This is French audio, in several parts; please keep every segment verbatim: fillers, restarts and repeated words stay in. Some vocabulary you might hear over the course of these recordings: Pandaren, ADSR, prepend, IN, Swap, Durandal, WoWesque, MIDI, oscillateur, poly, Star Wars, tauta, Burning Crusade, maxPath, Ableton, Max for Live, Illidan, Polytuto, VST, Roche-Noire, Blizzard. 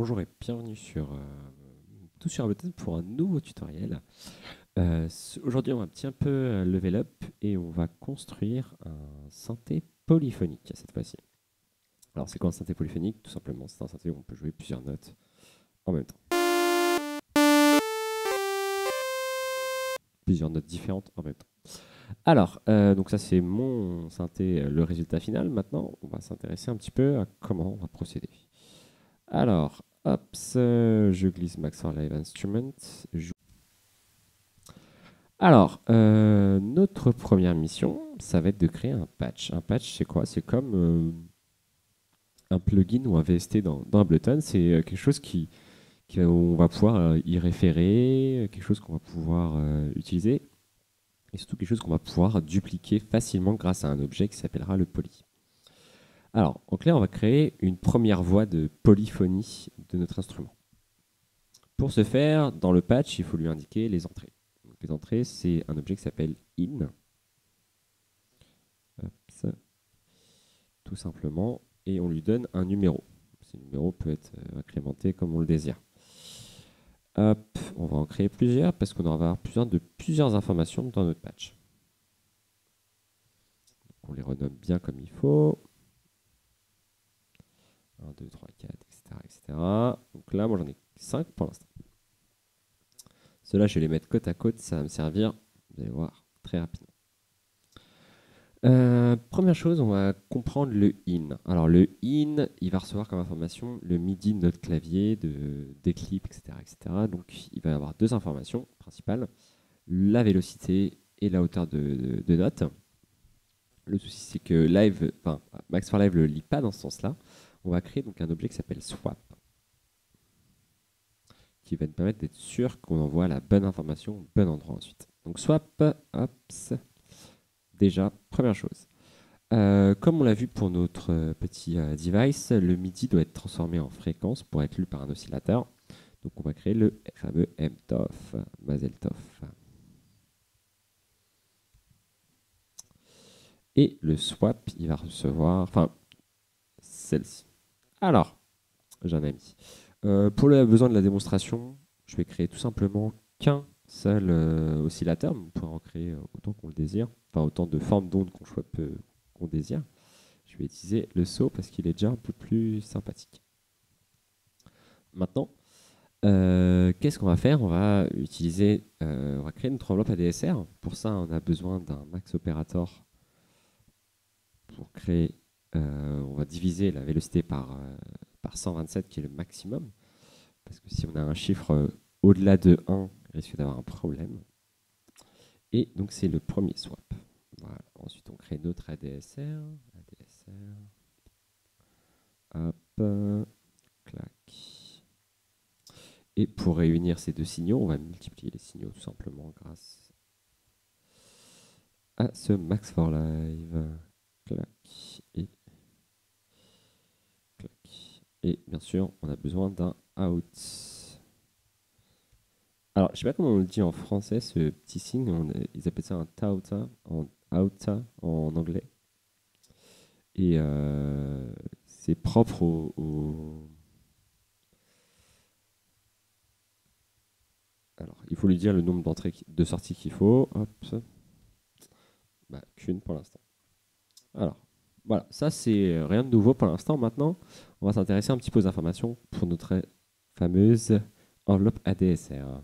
Bonjour et bienvenue sur euh, tout sur Ableton pour un nouveau tutoriel. Euh, Aujourd'hui, on va un petit un peu level up et on va construire un synthé polyphonique cette fois-ci. Alors, c'est quoi un synthé polyphonique? Tout simplement, c'est un synthé où on peut jouer plusieurs notes en même temps. Plusieurs notes différentes en même temps. Alors, euh, donc ça c'est mon synthé, le résultat final. Maintenant, on va s'intéresser un petit peu à comment on va procéder. Alors, hop, je glisse Max for Live Instrument. Je... Alors, euh, notre première mission, ça va être de créer un patch. Un patch, c'est quoi? C'est comme euh, un plugin ou un V S T dans, dans Ableton. C'est quelque chose qui, qui, on va pouvoir y référer, quelque chose qu'on va pouvoir euh, utiliser, et surtout quelque chose qu'on va pouvoir dupliquer facilement grâce à un objet qui s'appellera le poly. Alors, en clair, on va créer une première voie de polyphonie de notre instrument. Pour ce faire, dans le patch, il faut lui indiquer les entrées. Donc, les entrées, c'est un objet qui s'appelle I N. Oops. Tout simplement. Et on lui donne un numéro. Ce numéro peut être incrémenté comme on le désire. Hop. On va en créer plusieurs parce qu'on va avoir besoin de plusieurs informations dans notre patch. Donc, on les renomme bien comme il faut. un, deux, trois, quatre, et cetera, et cetera. Donc là, moi j'en ai cinq pour l'instant. Ceux-là, je vais les mettre côte à côte, ça va me servir, vous allez voir, très rapidement. Euh, première chose, on va comprendre le I N. Alors le I N, il va recevoir comme information le M I D I de notre clavier, de, des clips, et cetera, et cetera. Donc il va y avoir deux informations principales, la vélocité et la hauteur de, de, de note. Le souci, c'est que Live, enfin, Max for Live ne le lit pas dans ce sens-là. On va créer donc un objet qui s'appelle Swap, qui va nous permettre d'être sûr qu'on envoie la bonne information au bon endroit ensuite. Donc Swap, hops, déjà, première chose. Euh, comme on l'a vu pour notre petit euh, device, le M I D I doit être transformé en fréquence pour être lu par un oscillateur. Donc on va créer le fameux M T O F, Mazeltof. Et le Swap, il va recevoir... enfin, celle-ci. Alors, j'ai un ami. Euh, pour le besoin de la démonstration, je vais créer tout simplement qu'un seul euh, oscillateur. On pourra en créer autant qu'on le désire, enfin autant de formes d'ondes qu'on euh, qu'on désire. Je vais utiliser le saut parce qu'il est déjà un peu plus sympathique. Maintenant, euh, qu'est-ce qu'on va faire? On va utiliser, euh, on va créer notre enveloppe A D S R. Pour ça, on a besoin d'un max operator pour créer. Euh, on va diviser la vélocité par, euh, par cent vingt-sept qui est le maximum, parce que si on a un chiffre euh, au-delà de un, il risque d'avoir un problème. Et donc c'est le premier swap. Voilà. Ensuite on crée notre A D S R. A D S R. Hop, euh, clac. Et pour réunir ces deux signaux, on va multiplier les signaux tout simplement grâce à ce Max for Live. Clac. Et Et bien sûr, on a besoin d'un out. Alors, je ne sais pas comment on le dit en français, ce petit signe. On, ils appellent ça un tauta, en outa en anglais. Et euh, c'est propre au, au... Alors, il faut lui dire le nombre d'entrées, de sorties qu'il faut. Hop. Bah, qu'une pour l'instant. Alors. Voilà, ça c'est rien de nouveau pour l'instant. Maintenant, on va s'intéresser un petit peu aux informations pour notre fameuse enveloppe A D S R.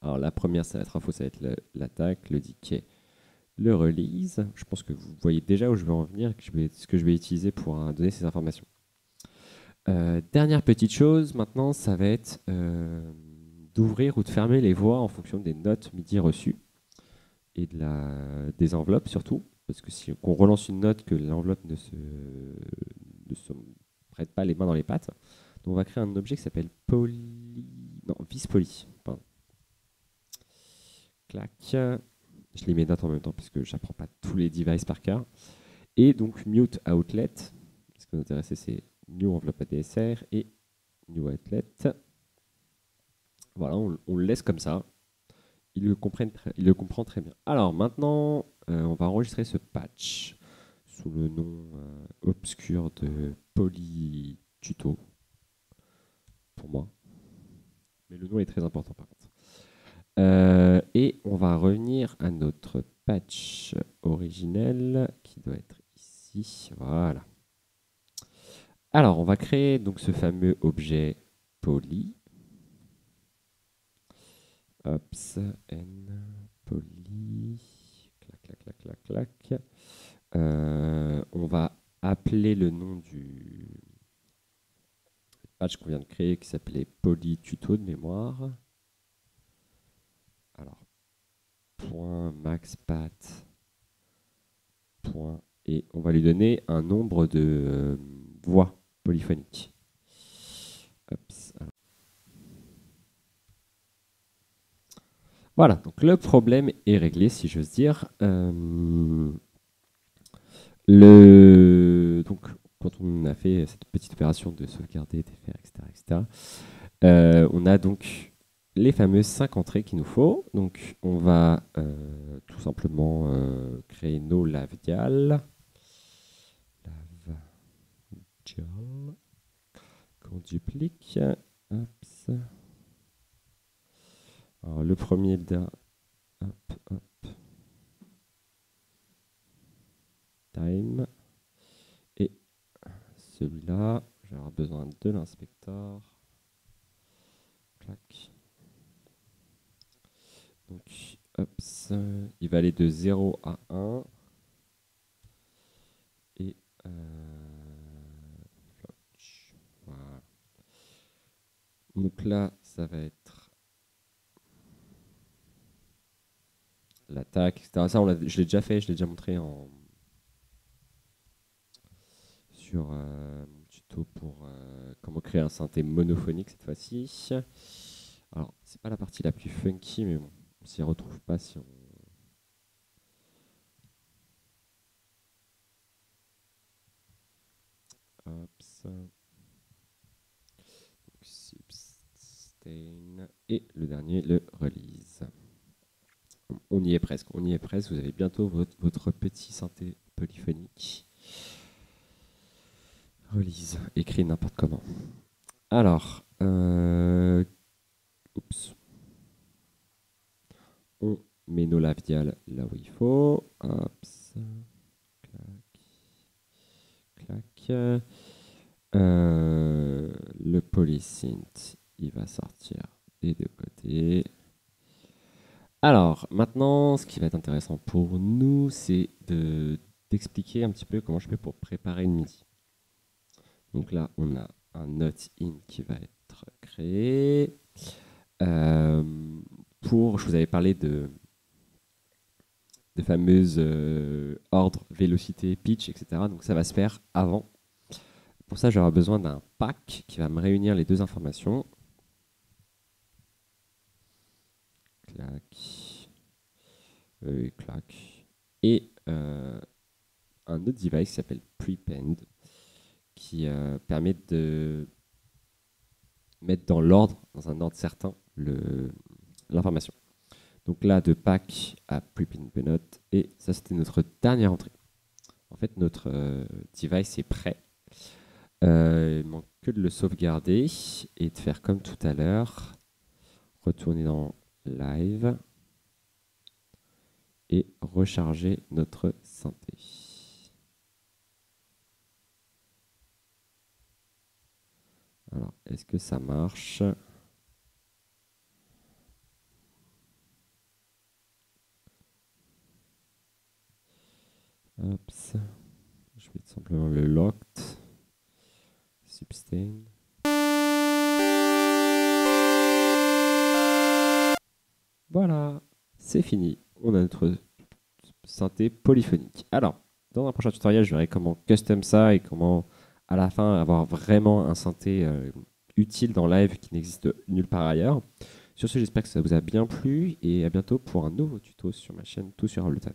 Alors la première, ça va être info, ça va être l'attaque, le, le decay, le release. Je pense que vous voyez déjà où je veux en venir, que je vais, ce que je vais utiliser pour hein, donner ces informations. Euh, dernière petite chose, maintenant, ça va être euh, d'ouvrir ou de fermer les voies en fonction des notes M I D I reçues et de la, des enveloppes surtout. Parce que si on relance une note, que l'enveloppe ne se, ne se prête pas les mains dans les pattes, donc on va créer un objet qui s'appelle poly... non, vis-poly. Pardon. Clac. Je les mets notes en même temps parce que je n'apprends pas tous les devices par cœur. Et donc mute outlet. Ce qui nous intéresse, c'est new enveloppe A D S R et new outlet. Voilà, on, on le laisse comme ça. Il le, il le comprend très bien. Alors maintenant, euh, on va enregistrer ce patch sous le nom euh, obscur de Polytuto. le nom est très important par contre. Euh, et on va revenir à notre patch originel qui doit être ici. Voilà. Alors on va créer donc ce fameux objet poly. Ops, N, poly. Clac, clac, clac, clac, clac. Euh, on va appeler le nom du patch qu'on vient de créer qui s'appelait Polytuto de mémoire. Alors, point maxPath, point, et on va lui donner un nombre de euh, voix polyphoniques. Oups, voilà, donc le problème est réglé, si j'ose dire. Euh, le, donc, quand on a fait cette petite opération de sauvegarder, défaire, et cetera, et cetera, euh, on a donc les fameuses cinq entrées qu'il nous faut. Donc on va euh, tout simplement euh, créer nos laviales. Lavial. Qu'on duplique. Hop. Alors le premier da. Hop, hop. Time. Et celui-là, j'aurai besoin de l'inspecteur. Clac. Donc, ups, il va aller de zéro à un. Et euh, voilà. Donc là, ça va être l'attaque, et cetera. Ça, on je l'ai déjà fait, je l'ai déjà montré en sur euh, mon tuto pour euh, comment créer un synthé monophonique cette fois-ci. Alors, c'est pas la partie la plus funky, mais bon. On s'y retrouve pas si on... Hop, ça. Sustain. Et le dernier, le release. On y est presque, on y est presque. Vous avez bientôt votre, votre petit synthé polyphonique. Release, écrit n'importe comment. Alors, euh... oups. On met nos labiales là où il faut. Hop, clac, clac. Euh, le polysynth, il va sortir des deux côtés. Alors, maintenant, ce qui va être intéressant pour nous, c'est de d'expliquer un petit peu comment je fais pour préparer une MIDI. Donc là, on a un note in qui va être créé. Euh, Pour, je vous avais parlé de, de fameuses euh, ordres, vélocité, pitch, et cetera. Donc ça va se faire avant. Pour ça, j'aurai besoin d'un pack qui va me réunir les deux informations. Clac, euh, clac, et euh, un autre device qui s'appelle prepend, qui euh, permet de mettre dans l'ordre, dans un ordre certain, le l'information. Donc là, de pack à prepend, et ça c'était notre dernière entrée. En fait, notre euh, device est prêt. Euh, il manque que de le sauvegarder et de faire comme tout à l'heure. Retourner dans Live et recharger notre synthé. Alors, est-ce que ça marche ? Oops. Je vais tout simplement le locked, sustain. Voilà, c'est fini. On a notre synthé polyphonique. Alors, dans un prochain tutoriel, je verrai comment custom ça et comment, à la fin, avoir vraiment un synthé euh, utile dans Live qui n'existe nulle part ailleurs. Sur ce, j'espère que ça vous a bien plu et à bientôt pour un nouveau tuto sur ma chaîne Tout sur Ableton.